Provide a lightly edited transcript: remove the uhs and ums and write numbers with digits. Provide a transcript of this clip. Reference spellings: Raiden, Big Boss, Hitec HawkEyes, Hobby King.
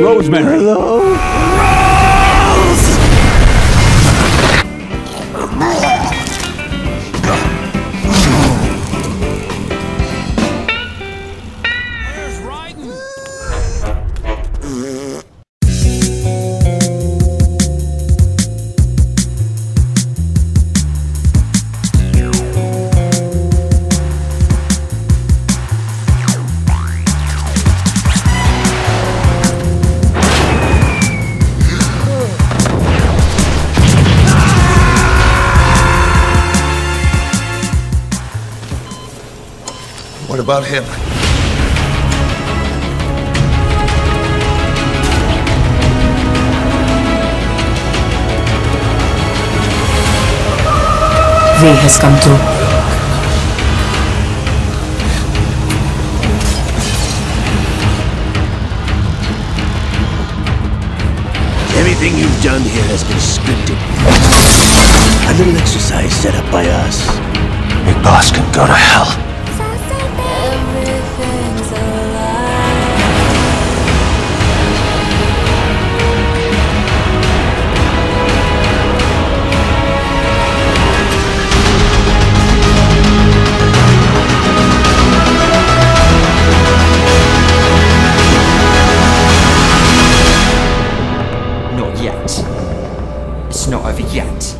Rosemary. Hello? Rose! Where's Raiden? What about him? V has come through. Everything you've done here has been scripted. A little exercise set up by us. Big Boss can go to hell. Not over yet.